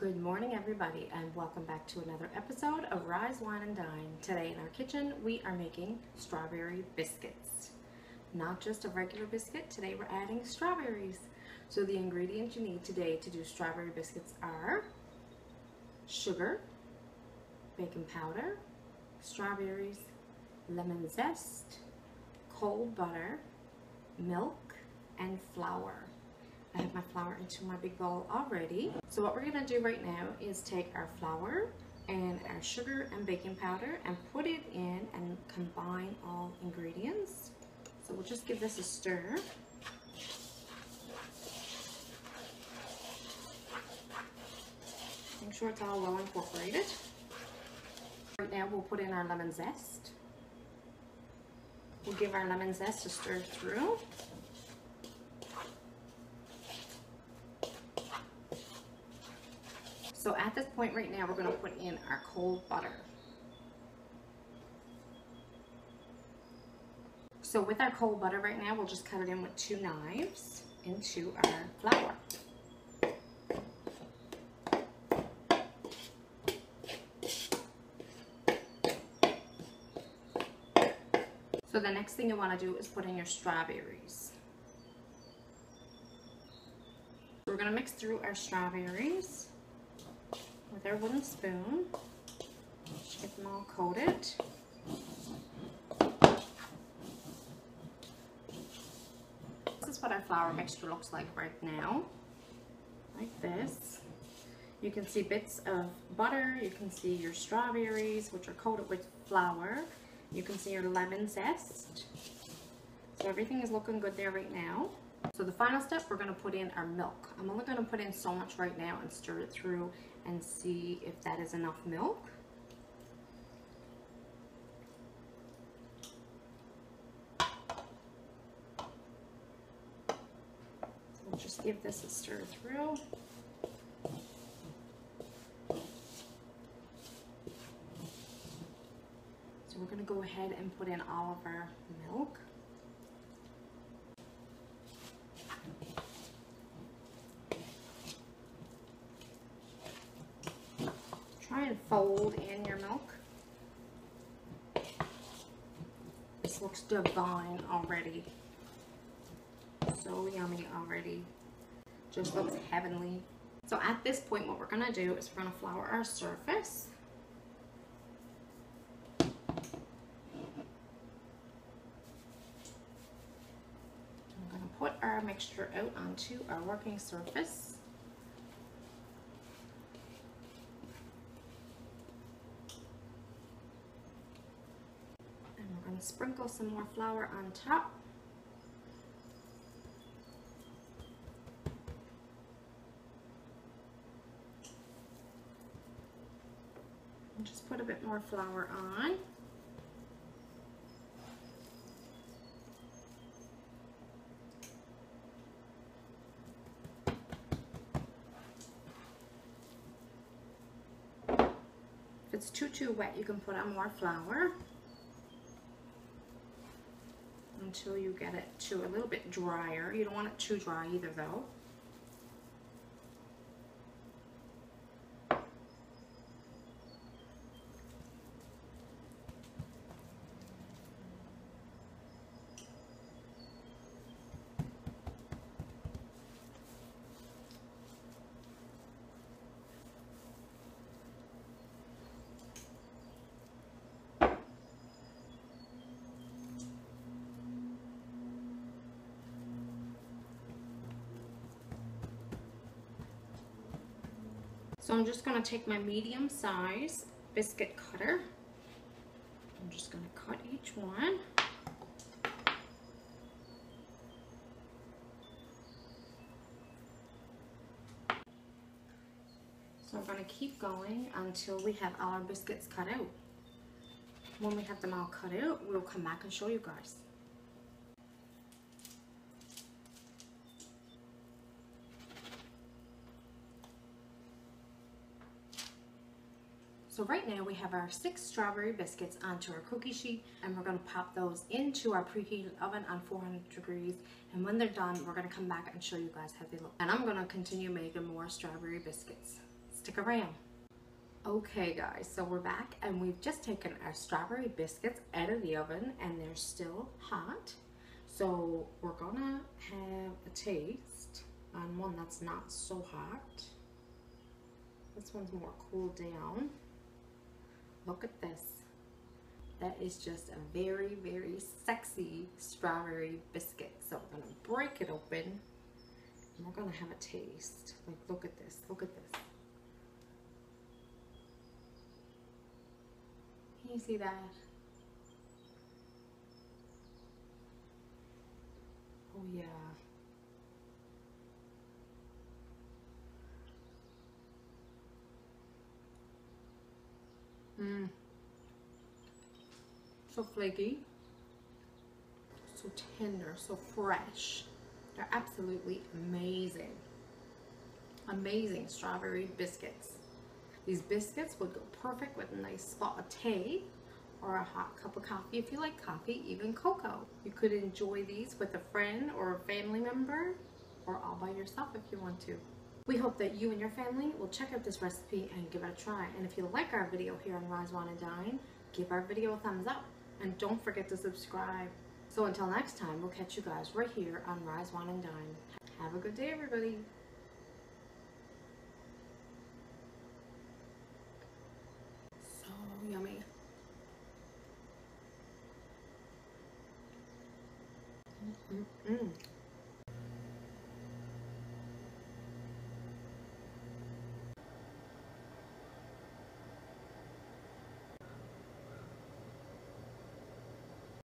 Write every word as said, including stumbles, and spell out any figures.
Good morning, everybody, and welcome back to another episode of Rise Wine and Dine. Today in our kitchen, we are making strawberry biscuits. Not just a regular biscuit, today we're adding strawberries. So the ingredients you need today to do strawberry biscuits are sugar, baking powder, strawberries, lemon zest, cold butter, milk, and flour. I have my flour into my big bowl already. So what we're gonna do right now is take our flour and our sugar and baking powder and put it in and combine all ingredients. So we'll just give this a stir. Make sure it's all well incorporated. Right now we'll put in our lemon zest. We'll give our lemon zest a stir through. So at this point right now, we're going to put in our cold butter. So with our cold butter right now, we'll just cut it in with two knives into our flour. So the next thing you want to do is put in your strawberries. We're going to mix through our strawberries with our wooden spoon, get them all coated. This is what our flour mixture looks like right now, like this. You can see bits of butter, you can see your strawberries, which are coated with flour. You can see your lemon zest. So everything is looking good there right now. So the final step, we're going to put in our milk. I'm only going to put in so much right now and stir it through and see if that is enough milk. So we'll just give this a stir through. So we're going to go ahead and put in all of our milk. Try and fold in your milk. This looks divine already. So yummy already. Just looks heavenly. So at this point, what we're gonna do is we're gonna flour our surface. I'm gonna put our mixture out onto our working surface. Sprinkle some more flour on top. And just put a bit more flour on. If it's too, too wet, you can put on more flour until you get it to a little bit drier. You don't want it too dry either though. So I'm just going to take my medium size biscuit cutter. I'm just going to cut each one. So I'm going to keep going until we have all our biscuits cut out. When we have them all cut out, we'll come back and show you guys. So right now we have our six strawberry biscuits onto our cookie sheet, and we're going to pop those into our preheated oven on four hundred degrees, and when they're done we're going to come back and show you guys how they look. And I'm going to continue making more strawberry biscuits. stick around. Okay guys, so we're back and we've just taken our strawberry biscuits out of the oven and they're still hot. So we're gonna have a taste on one that's not so hot. This one's more cooled down. Look at this. That is just a very, very sexy strawberry biscuit. So I'm gonna break it open and we're gonna have a taste. Like, look at this, look at this. Can you see that? Oh yeah. Mmm. So flaky. So tender, so fresh. They're absolutely amazing. Amazing strawberry biscuits. These biscuits would go perfect with a nice spot of tea or a hot cup of coffee. If you like coffee, even cocoa. You could enjoy these with a friend or a family member or all by yourself if you want to. We hope that you and your family will check out this recipe and give it a try. And if you like our video here on Rise Wine and Dine, give our video a thumbs up and don't forget to subscribe. So until next time, we'll catch you guys right here on Rise Wine and Dine. Have a good day, everybody. Mm-mm.